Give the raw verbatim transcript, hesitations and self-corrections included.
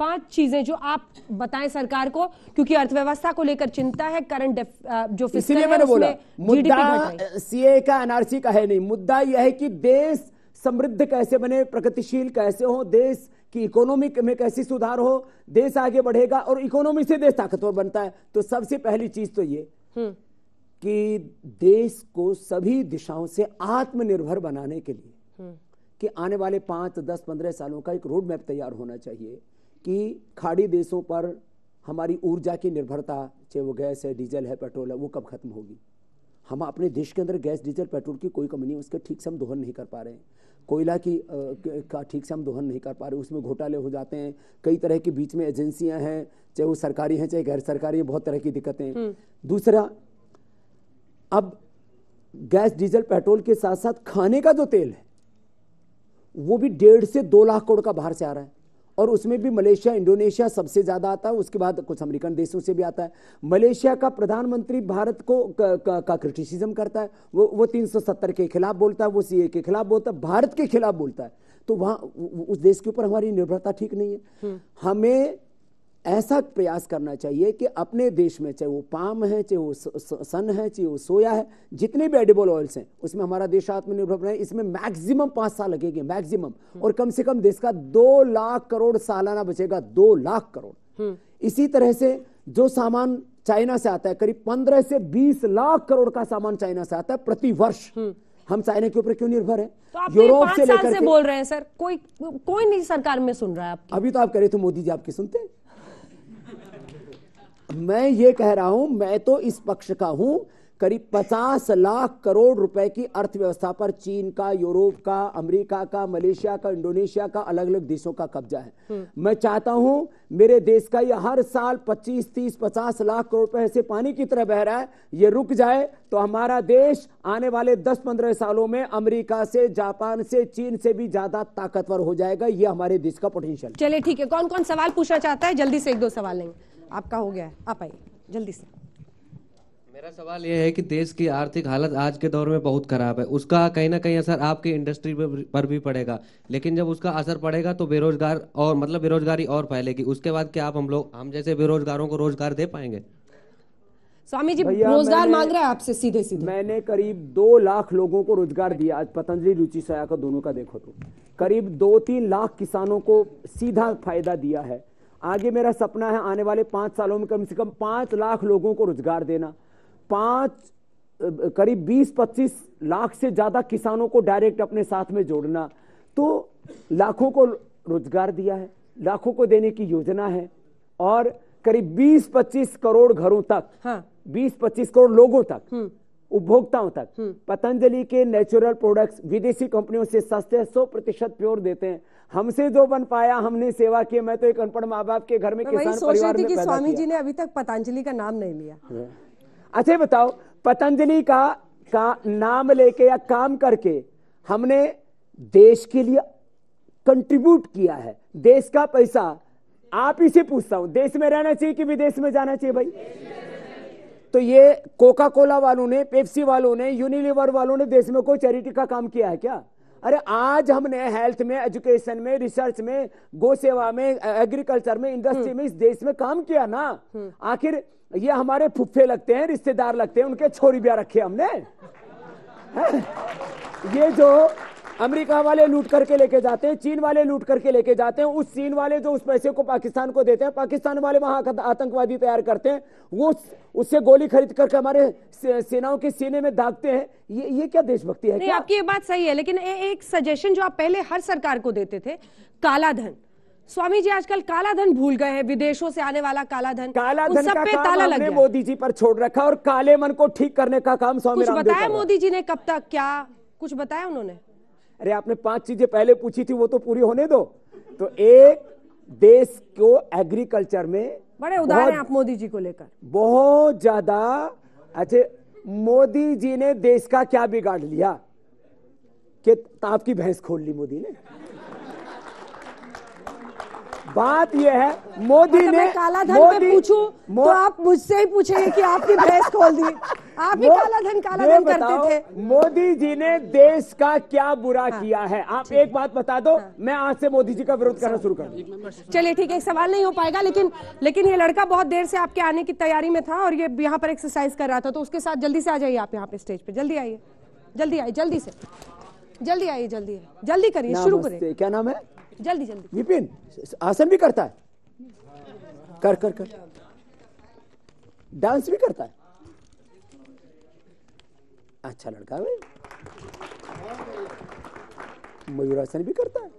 पांच चीजें जो आप बताएं सरकार को, क्योंकि अर्थव्यवस्था को लेकर चिंता है, करंट जो फिस्कल है उसमें जीडीपी घट रही। सीए का एनआरसी का है नहीं, मुद्दा यह है कि देश समृद्ध कैसे बने, प्रगतिशील कैसे हो, देश की इकोनॉमी में कैसे सुधार हो, देश आगे बढ़ेगा और इकोनॉमी से देश ताकतवर बनता है। तो सबसे पहली चीज तो ये कि देश को सभी दिशाओं से आत्मनिर्भर बनाने के लिए कि आने वाले पाँच दस पंद्रह सालों का एक रोड मैप तैयार होना चाहिए कि खाड़ी देशों पर हमारी ऊर्जा की निर्भरता, चाहे वो गैस है, डीजल है, पेट्रोल है, वो कब खत्म होगी। हम अपने देश के अंदर गैस, डीजल, पेट्रोल की कोई कमी नहीं, उसके ठीक से हम दोहन नहीं कर पा रहे हैं। कोयला की का ठीक से हम दोहन नहीं कर पा रहे, उसमें घोटाले हो जाते हैं। कई तरह के बीच में एजेंसियां हैं, चाहे वो सरकारी हैं चाहे गैर सरकारी हैं, बहुत तरह की दिक्कतें। दूसरा, अब गैस, डीजल, पेट्रोल के साथ साथ खाने का जो तेल है वो भी डेढ़ से दो लाख करोड़ का बाहर से आ रहा है, और उसमें भी मलेशिया, इंडोनेशिया सबसे ज्यादा आता है, उसके बाद कुछ अमेरिकन देशों से भी आता है। मलेशिया का प्रधानमंत्री भारत को का क्रिटिसिज्म करता है, वो वो तीन सौ सत्तर के खिलाफ बोलता है, वो सीए के खिलाफ बोलता है, भारत के खिलाफ बोलता है। तो वहाँ उस देश के ऊपर हमारी निर्भरता ठीक नहीं है। हमें ऐसा प्रयास करना चाहिए कि अपने देश में, चाहे वो पाम है, चाहे वो सन है, चाहे वो सोया है, जितने भी एडिबल ऑयल्स हैं उसमें हमारा देश आत्मनिर्भर बना है। इसमें मैक्सिमम पाँच साल लगेंगे मैक्सिमम, और कम से कम देश का दो लाख करोड़ सालाना बचेगा, दो लाख करोड़। इसी तरह से जो सामान चाइना से आता है, करीब पंद्रह से बीस लाख करोड़ का सामान चाइना से आता है प्रति वर्ष। हम चाइना के ऊपर क्यों निर्भर है? तो यूरोप से लेकर के बोल रहे हैं सर, कोई कोई नहीं सरकार में सुन रहा है। अभी तो आप कह रहे थे मोदी जी आपकी सुनते हैं, मैं ये कह रहा हूं, मैं तो इस पक्ष का हूं। करीब पचास लाख करोड़ रुपए की अर्थव्यवस्था पर चीन का, यूरोप का, अमेरिका का, मलेशिया का, इंडोनेशिया का, अलग अलग देशों का कब्जा है। मैं चाहता हूं मेरे देश का ये हर साल पच्चीस, तीस, पचास लाख करोड़ रुपए ऐसे पानी की तरह बह रहा है, ये रुक जाए तो हमारा देश आने वाले दस पंद्रह सालों में अमेरिका से, जापान से, चीन से भी ज्यादा ताकतवर हो जाएगा। ये हमारे देश का पोटेंशियल। चलिए ठीक है, कौन कौन सवाल पूछना चाहता है? जल्दी से एक दो सवाल लेंगे, आपका हो गया है, आप आइए जल्दी से। मेरा सवाल यह है कि देश की आर्थिक हालत आज के दौर में बहुत खराब है, उसका कहीं ना कहीं असर आपकी इंडस्ट्री पर भी पड़ेगा, लेकिन जब उसका असर पड़ेगा तो बेरोजगार और मतलब बेरोजगारी और फैलेगी। उसके बाद क्या आप हम लोग हम जैसे बेरोजगारों को रोजगार दे पाएंगे? स्वामी जी रोजगार मांग रहा है आपसे सीधे सीधे। मैंने करीब दो लाख लोगों को रोजगार दिया आज, पतंजलि, रुचि, सया का, दोनों का देखो तो करीब दो तीन लाख किसानों को सीधा फायदा दिया है। आगे मेरा सपना है आने वाले पाँच सालों में कम से कम पाँच लाख लोगों को रोजगार देना, पाँच करीब बीस पच्चीस लाख से ज़्यादा किसानों को डायरेक्ट अपने साथ में जोड़ना। तो लाखों को रोजगार दिया है, लाखों को देने की योजना है, और करीब बीस पच्चीस करोड़ घरों तक, हाँ, बीस पच्चीस करोड़ लोगों तक, उपभोक्ताओं तक पतंजलि के नेचुरल प्रोडक्ट्स विदेशी कंपनियों से सस्ते, सौ प्रतिशत प्योर देते हैं। हमसे जो बन पाया हमने सेवा की। मैं तो एक अनपढ़ माँ बाप के घर में किसान परिवार में पैदा हुआ। स्वामी जी ने अभी तक पतंजलि का नाम नहीं लिया। अच्छा बताओ, पतंजलि का का नाम लेके या काम करके हमने देश के लिए कंट्रीब्यूट किया है। देश का पैसा, आप ही से पूछता हूँ, देश में रहना चाहिए कि विदेश में जाना चाहिए भाई? तो ये कोका कोला वालों ने, पेप्सी वालों ने, यूनिलीवर वालों ने देश में कोई चैरिटी का काम किया है क्या? अरे आज हमने हेल्थ में, एजुकेशन में, रिसर्च में, गो सेवा में, एग्रीकल्चर में, इंडस्ट्री में इस देश में काम किया ना। आखिर ये हमारे फुफ्फे लगते हैं, रिश्तेदार लगते हैं, उनके छोरी ब्याह रखे हमने है? ये जो अमेरिका वाले लूट करके लेके जाते हैं, चीन वाले लूट करके लेके जाते हैं, उस चीन वाले जो उस पैसे को पाकिस्तान को देते हैं, पाकिस्तान वाले वहां आतंकवादी तैयार करते हैं, वो उससे गोली खरीद करके हमारे सेनाओं के सीने में दागते हैं। ये ये क्या देशभक्ति है? नहीं, क्या? आपकी ये बात सही है, लेकिन ए, एक सजेशन जो आप पहले हर सरकार को देते थे, काला धन। स्वामी जी आजकल काला धन भूल गए हैं, विदेशों से आने वाला काला धन, काला धन सब पे ताला लग गया। मोदी जी पर छोड़ रखा और काले मन को ठीक करने का काम स्वामी जी ने बताया। मोदी जी ने कब तक क्या कुछ बताया उन्होंने? अरे आपने पांच चीजें पहले पूछी थी, वो तो पूरी होने दो। तो एक, देश को एग्रीकल्चर में बड़े उदार हैं आप मोदी जी को लेकर, बहुत ज्यादा। अच्छा मोदी जी ने देश का क्या बिगाड़ लिया कि आपकी भैंस खोल ली मोदी ने? बात यह है मोदी मतलब ने काला धन पे पूछूं तो आप मुझसे ही पूछेंगे कि आपकी भैंस खोल दी, आप भी काला धन काला धन करते थे। मोदी जी ने देश का क्या बुरा हाँ, किया है? आप एक बात बता दो हाँ, मैं आज से मोदी जी का विरोध करना शुरू कर दूं। चलिए ठीक है, एक सवाल नहीं हो पाएगा, लेकिन लेकिन ये लड़का बहुत देर से आपके आने की तैयारी में था और ये यहाँ पर एक्सरसाइज कर रहा था, तो उसके साथ जल्दी से आ जाइए आप यहाँ पे स्टेज पे। जल्दी आइए, जल्दी आइए, जल्दी से जल्दी आइए, जल्दी जल्दी करिए, शुरू करिए। क्या नाम है? जल्दी जल्दी। विपिन आसन भी करता है, कर कर कर डांस भी करता है, अच्छा लड़का है, मयूरासन भी करता है।